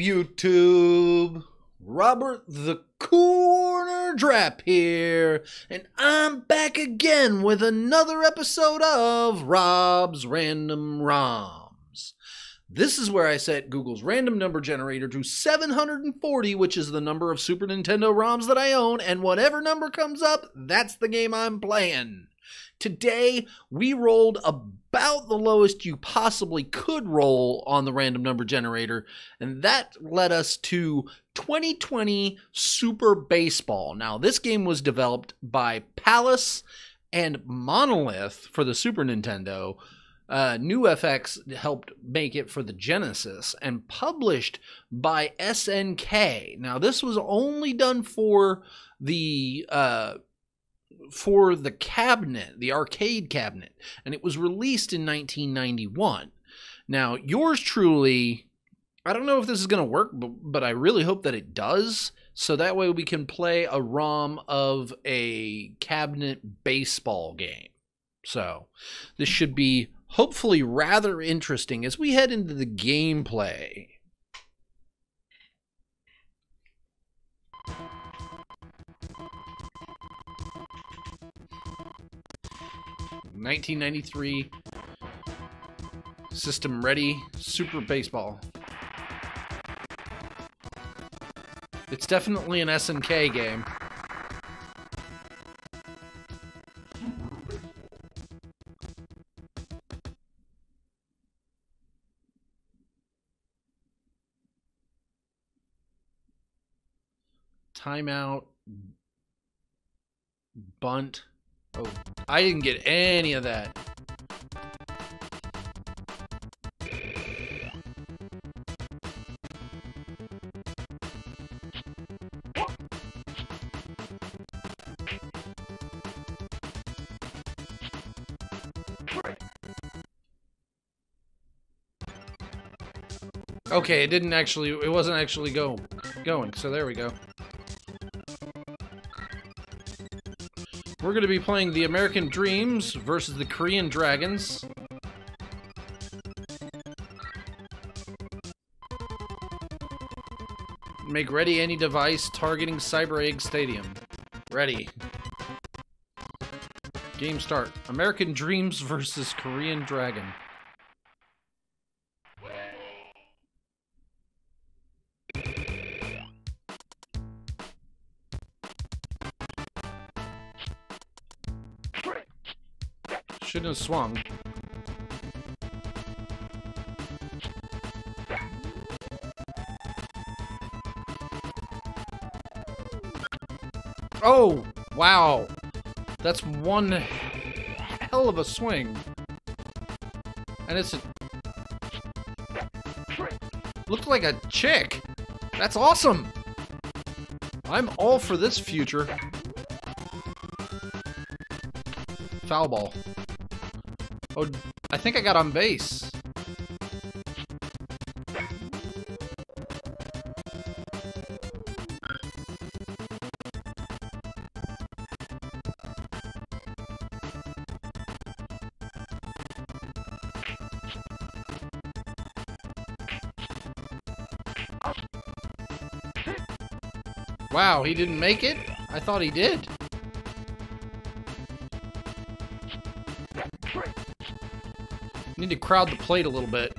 YouTube? Robert the Corner Drap here, and I'm back again with another episode of Rob's Random Roms. This is where I set Google's random number generator to 740, which is the number of Super Nintendo ROMs that I own, and whatever number comes up, that's the game I'm playing. Today, we rolled about the lowest you possibly could roll on the random number generator, and that led us to 2020 Super Baseball. Now, this game was developed by Palace and Monolith for the Super Nintendo. NuFX helped make it for the Genesis, and published by SNK. Now, this was only done for the cabinet, the arcade cabinet, and it was released in 1991. Now, yours truly, I don't know if this is going to work, but I really hope that it does, so that way we can play a ROM of a cabinet baseball game. So, this should be hopefully rather interesting as we head into the gameplay. In 1993, system ready, Super Baseball. It's definitely an SNK game. Timeout, bunt. Oh, I didn't get any of that. Okay, it wasn't actually going, so there we go. We're going to be playing the American Dreams versus the Korean Dragons. Make ready any device targeting Cyber Egg Stadium. Ready. Game start. American Dreams versus Korean Dragon. Shouldn't have swung. Oh! Wow! That's one hell of a swing. And it's a... looked like a chick! That's awesome! I'm all for this future. Foul ball. Oh, I think I got on base. Wow, he didn't make it? I thought he did. Need to crowd the plate a little bit.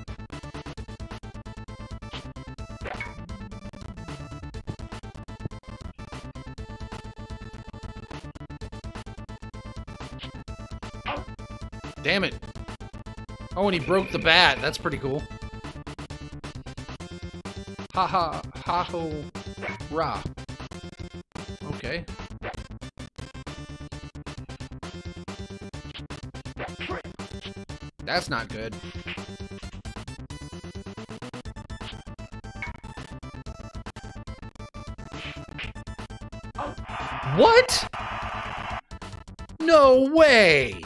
Damn it. Oh, and he broke the bat. That's pretty cool. Ha ha. Ha ho. Ra. Okay. That's not good. What? No way!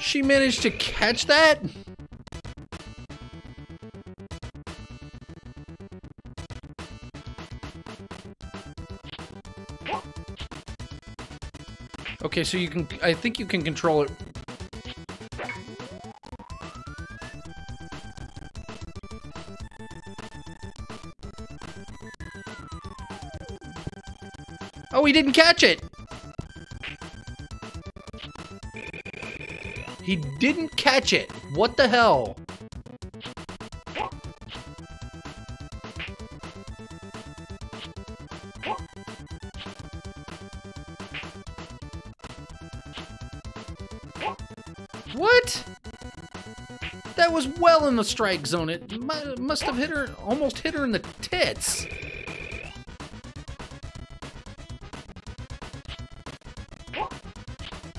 She managed to catch that? Okay, so you can... I think you can control it. Oh, he didn't catch it. He didn't catch it. What the hell? What? That was well in the strike zone. It must have hit her, almost hit her in the tits.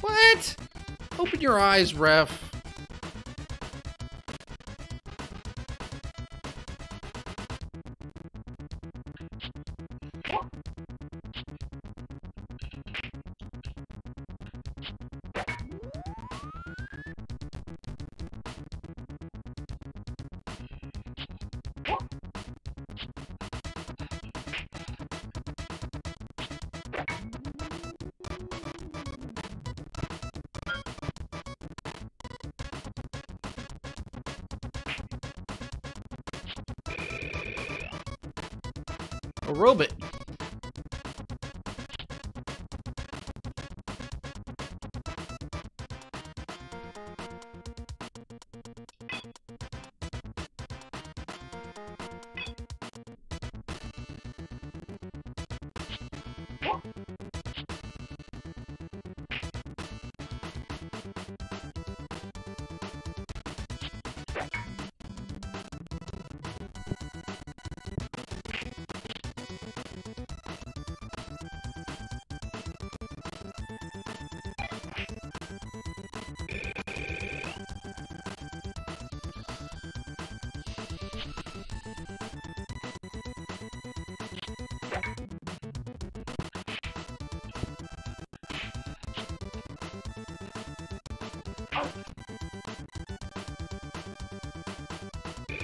What? Open your eyes, ref. A robot.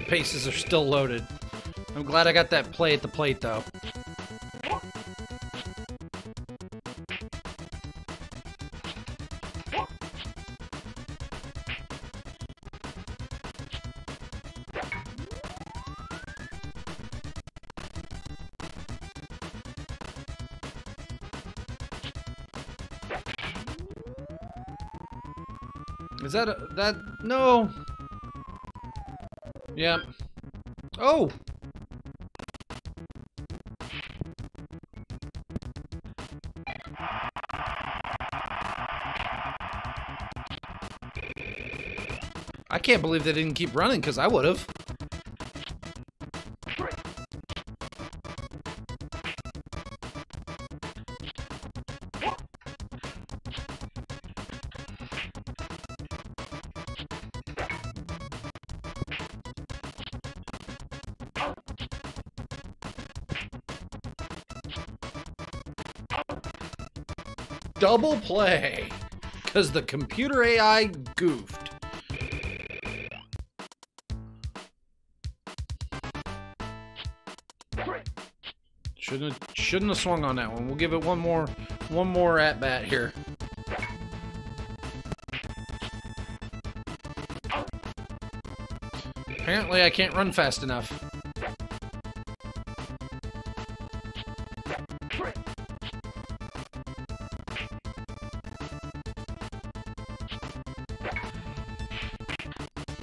Bases are still loaded. I'm glad I got that play at the plate, though. Is that a... that... no! Yeah. Oh! I can't believe they didn't keep running, because I would've. Double play, because the computer AI goofed. Shouldn't have swung on that one. We'll give it one more at bat here. Apparently, I can't run fast enough.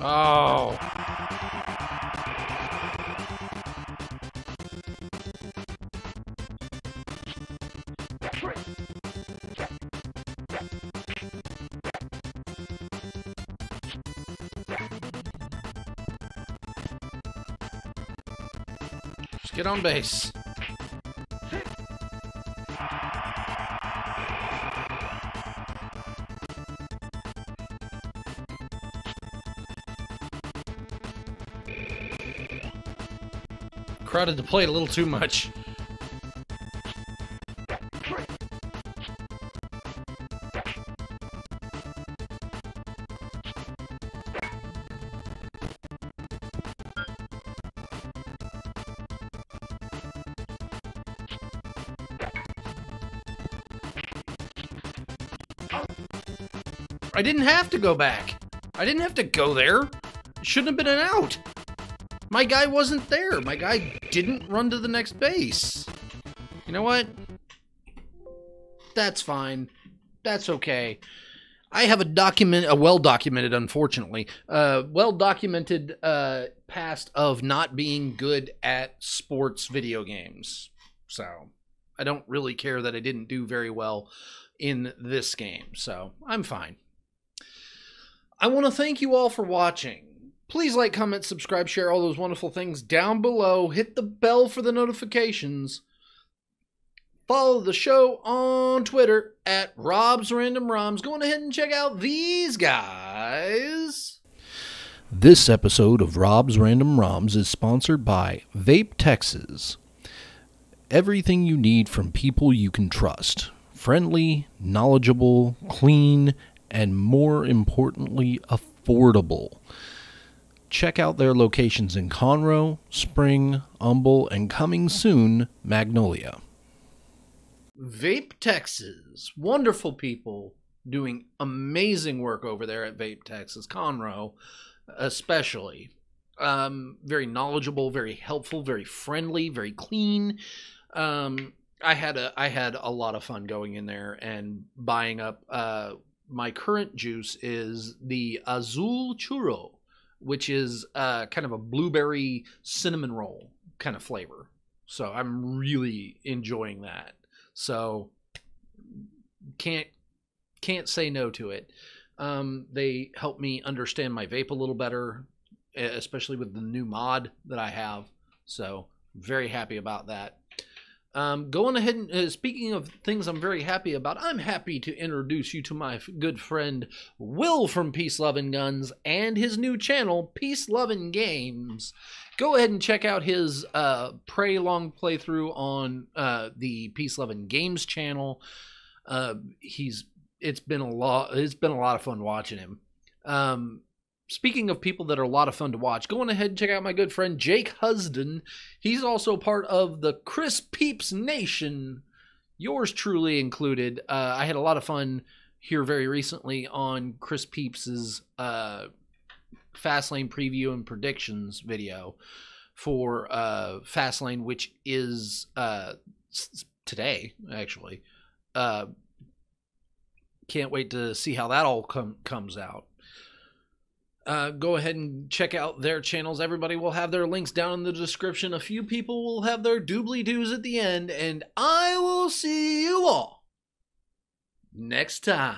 Oh. Just get on base. Crowded the plate a little too much. I didn't have to go back. I didn't have to go there. It shouldn't have been an out. My guy wasn't there. My guy didn't run to the next base. You know what? That's fine. That's okay. I have a well-documented, unfortunately, well-documented past of not being good at sports video games. So I don't really care that I didn't do very well in this game. So I'm fine. I want to thank you all for watching. Please like, comment, subscribe, share, all those wonderful things down below. Hit the bell for the notifications. Follow the show on Twitter at Rob's Random Roms. Go on ahead and check out these guys. This episode of Rob's Random Roms is sponsored by Vape Texas. Everything you need from people you can trust. Friendly, knowledgeable, clean, and more importantly, affordable. Check out their locations in Conroe, Spring, Humble, and coming soon, Magnolia. Vape Texas, wonderful people doing amazing work over there at Vape Texas, Conroe especially. Very knowledgeable, very helpful, very friendly, very clean. I had a lot of fun going in there and buying up. My current juice is the Azul Churro, which is kind of a blueberry cinnamon roll kind of flavor. So I'm really enjoying that. So can't say no to it. They help me understand my vape a little better, especially with the new mod that I have. So very happy about that. Going ahead and speaking of things I'm very happy about, I'm happy to introduce you to my good friend Will from Peace Love and Guns and his new channel, Peace Love and Games. Go ahead and check out his Prey Long playthrough on the Peace Love and Games channel. It's been a lot of fun watching him. Speaking of people that are a lot of fun to watch, go on ahead and check out my good friend Jake Husden. He's also part of the Chris Peeps Nation, yours truly included. I had a lot of fun here very recently on Chris Peeps' Fastlane preview and predictions video for Fastlane, which is today, actually. Can't wait to see how that all comes out. Go ahead and check out their channels. Everybody will have their links down in the description. A few people will have their doobly-doos at the end, and I will see you all next time.